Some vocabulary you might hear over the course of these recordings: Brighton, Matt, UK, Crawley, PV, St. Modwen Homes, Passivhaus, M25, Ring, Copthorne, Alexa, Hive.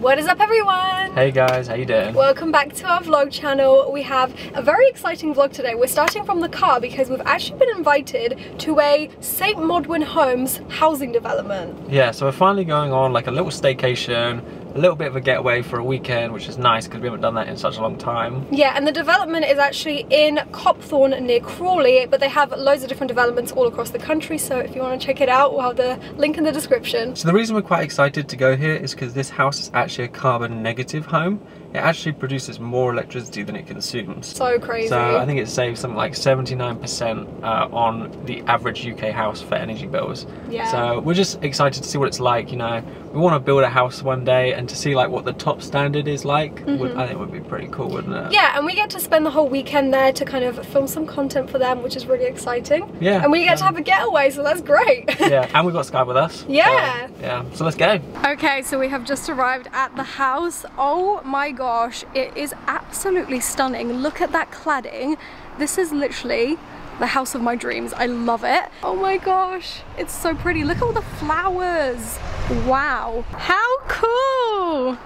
What is up, everyone? Hey guys, how you doing? Welcome back to our vlog channel. We have a very exciting vlog today. We're starting from the car because we've actually been invited to a St. Modwen Homes housing development. Yeah, so we're finally going on like a little staycation, a little bit of a getaway for a weekend, which is nice because we haven't done that in such a long time. Yeah, and the development is actually in Copthorne near Crawley, but they have loads of different developments all across the country, so if you want to check it out, we'll have the link in the description. So the reason we're quite excited to go here is because this house is actually a carbon negative home. It actually produces more electricity than it consumes. So crazy. So I think it saves something like 79% on the average UK house for energy bills. Yeah. So we're just excited to see what it's like, you know. We want to build a house one day, and to see like what the top standard is like, I think would be pretty cool, wouldn't it? Yeah, and we get to spend the whole weekend there to kind of film some content for them, which is really exciting. Yeah. And we get to have a getaway, so that's great. Yeah, and we've got Sky with us. Yeah. So, yeah, so let's go. Okay, so we have just arrived at the house. Oh my gosh, it is absolutely stunning. Look at that cladding. This is literally the house of my dreams. I love it. Oh my gosh, it's so pretty. Look at all the flowers. Wow, how cool.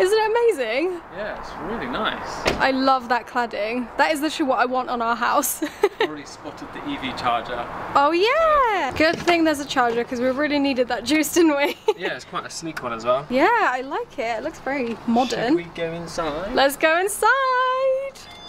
Isn't it amazing? Yeah, it's really nice. I love that cladding. That is literally what I want on our house. I've already spotted the EV charger. Oh yeah! Good thing there's a charger because we really needed that juice, didn't we? Yeah, it's quite a sleek one as well. Yeah, I like it. It looks very modern. Should we go inside? Let's go inside!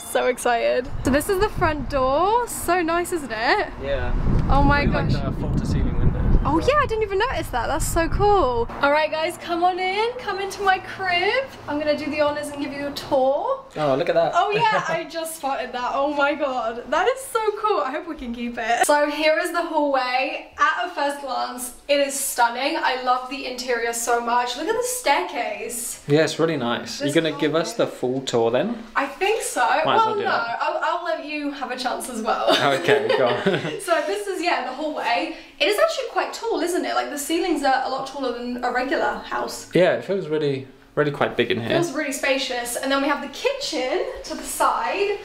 So excited. So this is the front door. So nice, isn't it? Yeah. Oh my gosh. Like the floor-to-ceiling window. Oh yeah, I didn't even notice that. That's so cool. All right guys, come on in, come into my crib. I'm gonna do the honors and give you a tour. Oh, look at that. Oh yeah, I just spotted that. Oh my God, that is so cool. I hope we can keep it. So here is the hallway. At a first glance, it is stunning. I love the interior so much. Look at the staircase. Yeah, it's really nice. You're gonna give us the full tour then? I think so. Well, no, I'll let you have a chance as well. Okay, go on. So this is, yeah, the hallway. It is actually quite tall, isn't it? Like the ceilings are a lot taller than a regular house. Yeah, it feels really quite big in here. It feels really spacious. And then we have the kitchen to the side.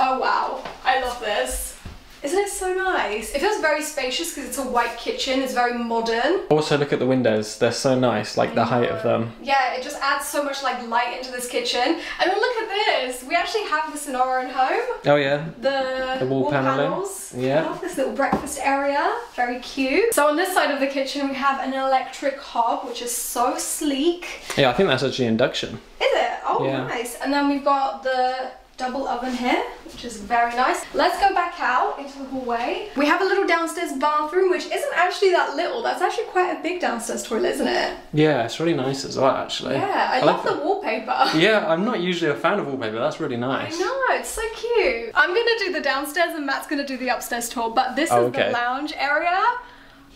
Oh wow, I love this. Isn't it so nice? It feels very spacious because it's a white kitchen. It's very modern. Also look at the windows. They're so nice, like the height of them. Yeah, it just adds so much like light into this kitchen. And then look at this. We actually have this in our own home. Oh yeah. The wall panels. Yeah. I love this little breakfast area. Very cute. So on this side of the kitchen, we have an electric hob, which is so sleek. Yeah, I think that's actually induction. Is it? Oh, yeah. Nice. And then we've got the double oven here, which is very nice. Let's go back out into the hallway. We have a little downstairs bathroom, which isn't actually that little. That's actually quite a big downstairs toilet, isn't it? Yeah, it's really nice as well, actually. Yeah, I love the wallpaper. Yeah, I'm not usually a fan of wallpaper. That's really nice. I know, it's so cute. I'm gonna do the downstairs and Matt's gonna do the upstairs tour, but this is the lounge area.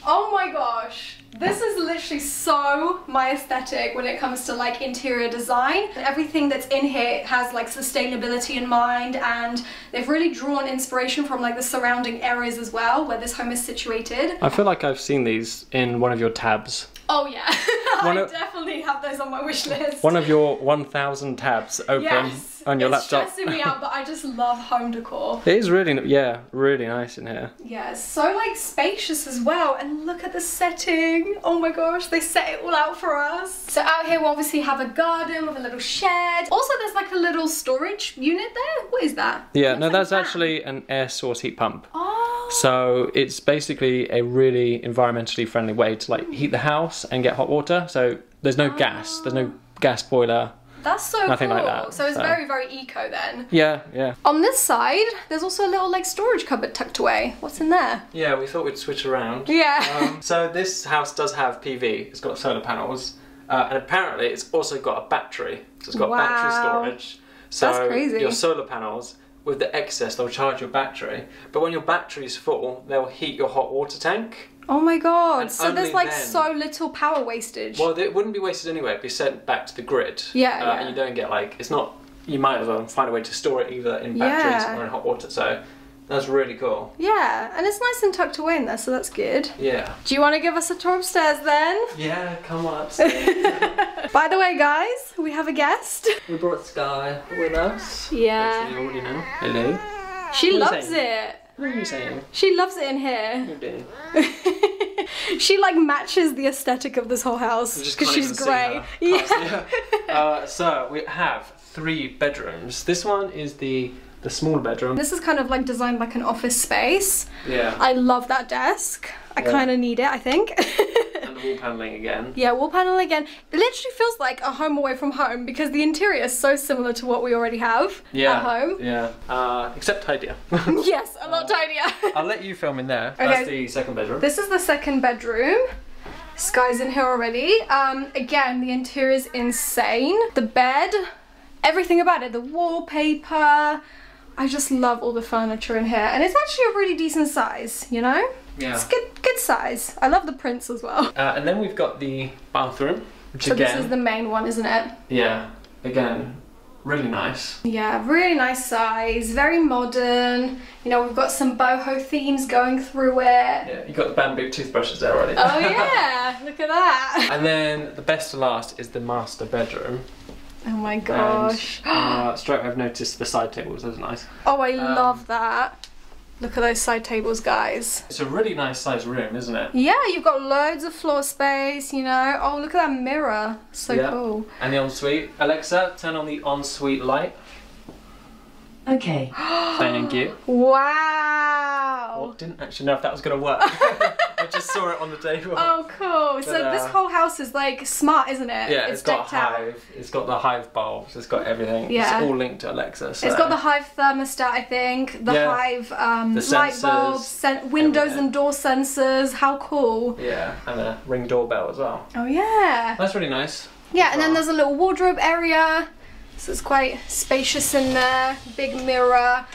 Oh my gosh. This is literally so my aesthetic when it comes to like interior design. Everything that's in here has like sustainability in mind, and they've really drawn inspiration from like the surrounding areas as well where this home is situated. I feel like I've seen these in one of your tabs. Oh yeah, I definitely have those on my wish list. One of your 1,000 tabs open on your laptop. It's stressing me out, but I just love home decor. It is really, yeah, really nice in here. Yeah, it's so like spacious as well, and look at the setting. Oh my gosh, they set it all out for us. So out here we obviously have a garden with a little shed. Also there's like a little storage unit there. What is that? Yeah, no, that's actually an air source heat pump. Oh. So it's basically a really environmentally friendly way to like heat the house and get hot water. So there's no gas, there's no gas boiler. That's so nothing cool. Like that, so it's very, very eco then. Yeah, yeah. On this side, there's also a little like storage cupboard tucked away. What's in there? Yeah, we thought we'd switch around. Yeah. So this house does have PV. It's got solar panels, and apparently it's also got a battery. So it's got battery storage. So that's crazy. Your solar panels, with the excess, they'll charge your battery. But when your battery's full, they'll heat your hot water tank. Oh my God, and so there's like so little power wastage. Well, it wouldn't be wasted anyway, it'd be sent back to the grid. Yeah, yeah. And you don't get like, it's not, you might as well find a way to store it either in batteries or in hot water, so that's really cool. Yeah, and it's nice and tucked away in there, so that's good. Yeah. Do you want to give us a tour upstairs then? Yeah, come on upstairs. By the way guys, we have a guest. We brought Sky with us. Yeah. Hello. She loves it. What are you saying? She loves it in here. You do. She like matches the aesthetic of this whole house because she's grey. Yeah. So we have 3 bedrooms. This one is the smaller bedroom. This is kind of like designed like an office space. Yeah. I love that desk. I kind of need it, I think. And wall paneling again. Yeah, wall paneling again. It literally feels like a home away from home because the interior is so similar to what we already have at home. Yeah, except tidier. Yes, a lot tidier. I'll let you film in there. Okay. That's the second bedroom. This is the second bedroom. Sky's in here already. Again, the interior is insane. The bed, everything about it, the wallpaper. I just love all the furniture in here. And it's actually a really decent size, you know? Yeah. It's good size. I love the prints as well. And then we've got the bathroom, which so again... this is the main one, isn't it? Yeah. Again, really nice. Yeah, really nice size, very modern. You know, we've got some boho themes going through it. Yeah, you got the bamboo toothbrushes there already. Oh yeah, look at that. And then the best to last is the master bedroom. Oh my gosh. And, straight away I've noticed the side tables, those are nice. Oh, I love that. Look at those side tables, guys. It's a really nice sized room, isn't it? Yeah, you've got loads of floor space, you know. Oh, look at that mirror. So cool. And the ensuite. Alexa, turn on the ensuite light. Okay. Thank you. Wow. Well, didn't actually know if that was going to work. I just saw it on the table. Oh, cool. But, so this whole house is like smart, isn't it? Yeah, it's got Hive. It's got the Hive bulbs. It's got everything. Yeah. It's all linked to Alexa. So. It's got the Hive thermostat, I think. The Hive the light bulbs, windows and door sensors. How cool. Yeah, and a Ring doorbell as well. Oh, yeah. That's really nice. Yeah, and then there's a little wardrobe area. So it's quite spacious in there, big mirror.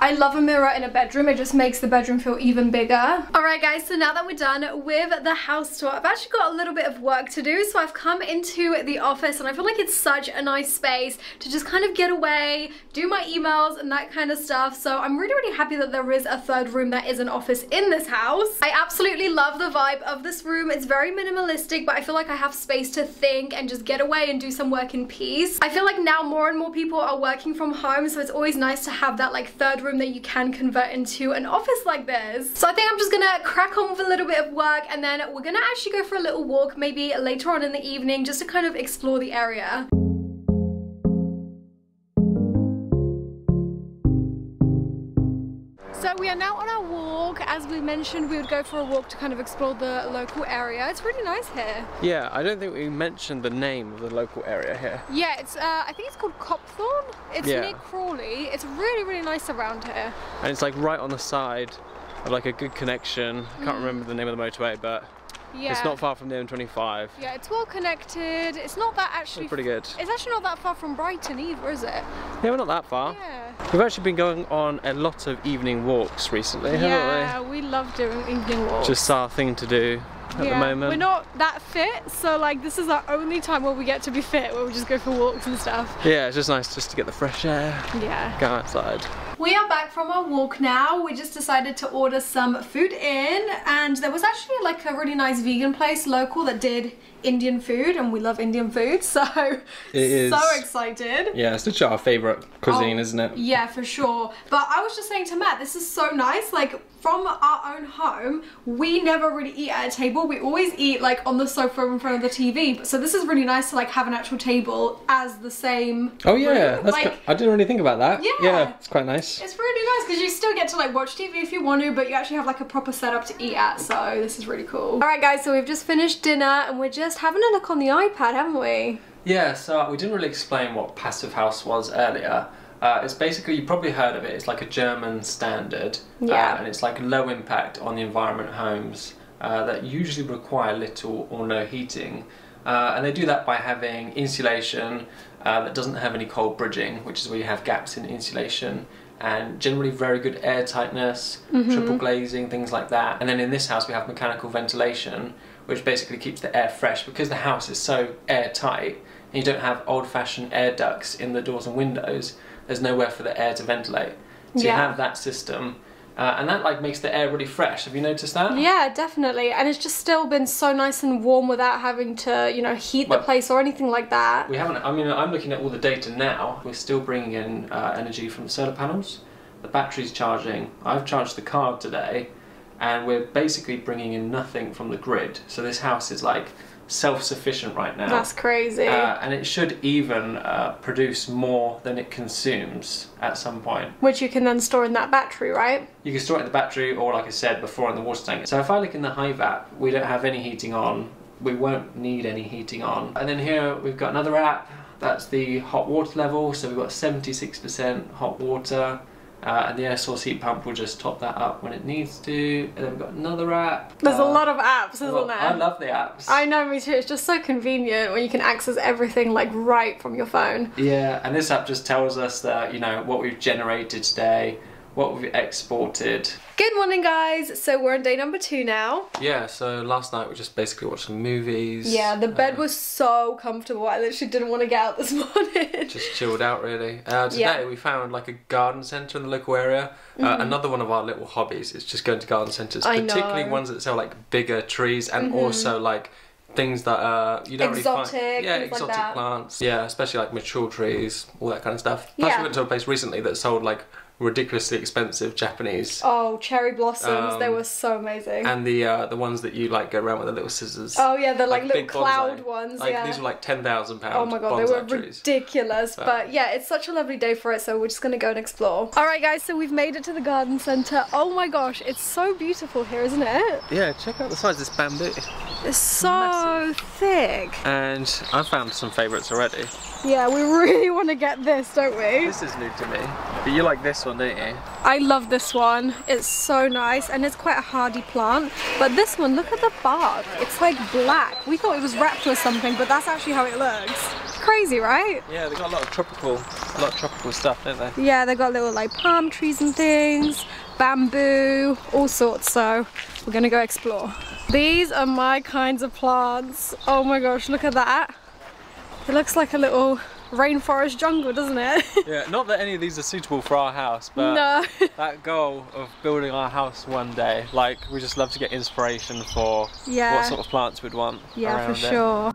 I love a mirror in a bedroom, it just makes the bedroom feel even bigger. Alright guys, so now that we're done with the house tour, I've actually got a little bit of work to do, so I've come into the office and I feel like it's such a nice space to just kind of get away, do my emails and that kind of stuff, so I'm really, really happy that there is a third room that is an office in this house. I absolutely love the vibe of this room, it's very minimalistic, but I feel like I have space to think and just get away and do some work in peace. I feel like now more and more people are working from home, so it's always nice to have that like third room that you can convert into an office like this. So I think I'm just gonna crack on with a little bit of work and then we're gonna actually go for a little walk maybe later on in the evening just to kind of explore the area. So we are now on our walk. As we mentioned, we would go for a walk to kind of explore the local area. It's really nice here. Yeah, I don't think we mentioned the name of the local area here. Yeah, it's I think it's called Copthorne. It's near Crawley. It's really, really nice around here. And it's like right on the side of like a good connection. I can't remember the name of the motorway, but it's not far from the M25. Yeah, it's well connected. It's not that actually... It's pretty good. It's actually not that far from Brighton either, is it? Yeah, we're not that far. Yeah. We've actually been going on a lot of evening walks recently, haven't we? Yeah, we love doing evening walks. Just our thing to do at the moment. We're not that fit, so like this is our only time where we get to be fit, where we just go for walks and stuff. Yeah, it's just nice just to get the fresh air. Yeah. Go outside. We are back from our walk now. We just decided to order some food in and there was actually like a really nice vegan place local that did Indian food and we love Indian food, so so excited. Yeah, it's literally our favourite cuisine, isn't it? Yeah, for sure. But I was just saying to Matt, this is so nice, like from our own home, we never really eat at a table. We always eat like on the sofa in front of the TV. So this is really nice to like have an actual table as the same. Oh yeah, that's like, I didn't really think about that. Yeah. Yeah, it's quite nice. It's really nice because you still get to like watch TV if you want to, but you actually have like a proper setup to eat at, so this is really cool. Alright guys, so we've just finished dinner and we're just having a look on the iPad, haven't we? Yeah, so we didn't really explain what Passivhaus was earlier. It's basically, you probably heard of it, it's like a German standard. Yeah. And it's like low impact on the environment homes that usually require little or no heating. And they do that by having insulation that doesn't have any cold bridging, which is where you have gaps in insulation. And generally very good air tightness, triple glazing, things like that. And then in this house we have mechanical ventilation, which basically keeps the air fresh because the house is so airtight and you don't have old-fashioned air ducts in the doors and windows. There's nowhere for the air to ventilate. So you have that system. And that like makes the air really fresh. Have you noticed that? Yeah, definitely. And it's just still been so nice and warm without having to, you know, heat the place or anything like that. We haven't. I mean, I'm looking at all the data now. We're still bringing in energy from the solar panels. the battery's charging, I've charged the car today, and we're basically bringing in nothing from the grid. So this house is like self-sufficient right now. That's crazy. And it should even produce more than it consumes at some point. Which you can then store in that battery, right? You can store it in the battery, or like I said before, in the water tank. So if I look in the Hive app, we don't have any heating on. We won't need any heating on. And then here we've got another app. That's the hot water level. So we've got 76% hot water. And the air source heat pump will just top that up when it needs to. And then we've got another app. There's a lot of apps, isn't there? I love the apps. I know, me too. It's just so convenient when you can access everything like right from your phone. Yeah, and this app just tells us that, you know, what we've generated today, what we've exported. Good morning, guys. So we're on day number 2 now. Yeah, so last night we just basically watched some movies. Yeah, the bed was so comfortable. I literally didn't want to get out this morning. Just chilled out, really. Today we found like a garden centre in the local area. Another one of our little hobbies is just going to garden centres, particularly ones that sell like bigger trees and also like things that you don't exotic, really find. Yeah, exotic like plants. Yeah, especially like mature trees, all that kind of stuff. Plus we went to a place recently that sold like ridiculously expensive Japanese. Oh, cherry blossoms, they were so amazing. And the ones that you like go around with the little scissors. Oh yeah, they're like little cloud bonsai ones. Like, yeah. These were like £10,000. Oh my god, they were ridiculous. But yeah, it's such a lovely day for it, so we're just gonna go and explore. Alright guys, so we've made it to the garden centre. Oh my gosh, it's so beautiful here, isn't it? Yeah, check out the size of this bamboo. It's so massive. Thick. And I've found some favourites already. Yeah, we really want to get this, don't we? This is new to me. But you like this one, don't you? I love this one. It's so nice and it's quite a hardy plant. But this one, look at the bark. It's like black. We thought it was wrapped or something, but that's actually how it looks. Crazy, right? Yeah, they've got a lot of tropical stuff, don't they? Yeah, they've got little like palm trees and things, bamboo, all sorts, so we're gonna go explore. These are my kinds of plants. Oh my gosh, look at that. It looks like a little rainforest jungle, doesn't it? Yeah, not that any of these are suitable for our house, but no. That goal of building our house one day, like, we just love to get inspiration for what sort of plants we'd want. Yeah, for sure.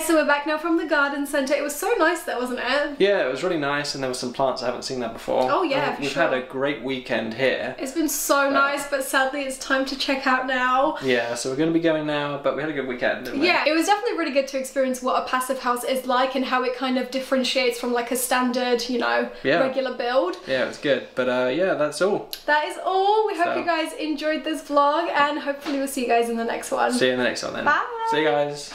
So we're back now from the garden centre. It was so nice though, wasn't it? Yeah, it was really nice, and there were some plants I haven't seen there before. Oh yeah, for sure. We've had a great weekend here. It's been so nice, but sadly it's time to check out now. Yeah, so we're going to be going now, but we had a good weekend, didn't we? Yeah, it was definitely really good to experience what a Passivhaus is like and how it kind of differentiates from like a standard, you know, regular build. Yeah, it was good. But yeah, that's all. That is all. We hope you guys enjoyed this vlog, and hopefully we'll see you guys in the next one. See you in the next one then. Bye! See you guys.